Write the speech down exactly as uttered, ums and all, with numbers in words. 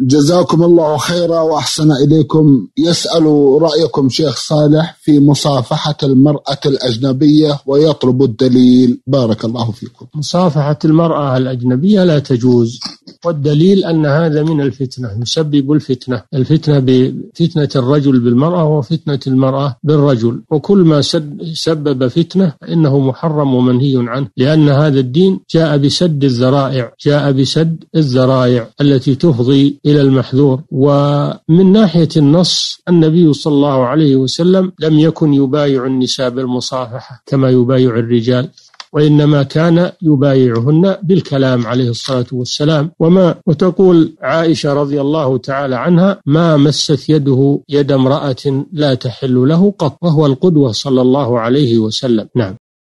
جزاكم الله خيرا وأحسن إليكم. يسأل رأيكم شيخ صالح في مصافحة المرأة الأجنبية ويطلب الدليل، بارك الله فيكم. مصافحة المرأة الأجنبية لا تجوز، والدليل أن هذا من الفتنة، يسبب الفتنة، الفتنة بفتنة الرجل بالمرأة وفتنة المرأة بالرجل، وكل ما سبب فتنة إنه محرم ومنهي عنه، لأن هذا الدين جاء بسد الذرائع، جاء بسد الذرائع التي تفضي إلى المحذور. ومن ناحية النص النبي صلى الله عليه وسلم لم يكن يبايع النساء بالمصافحة كما يبايع الرجال، وإنما كان يبايعهن بالكلام عليه الصلاة والسلام. وما وتقول عائشة رضي الله تعالى عنها: ما مست يده يد امرأة لا تحل له قط، وهو القدوة صلى الله عليه وسلم. نعم.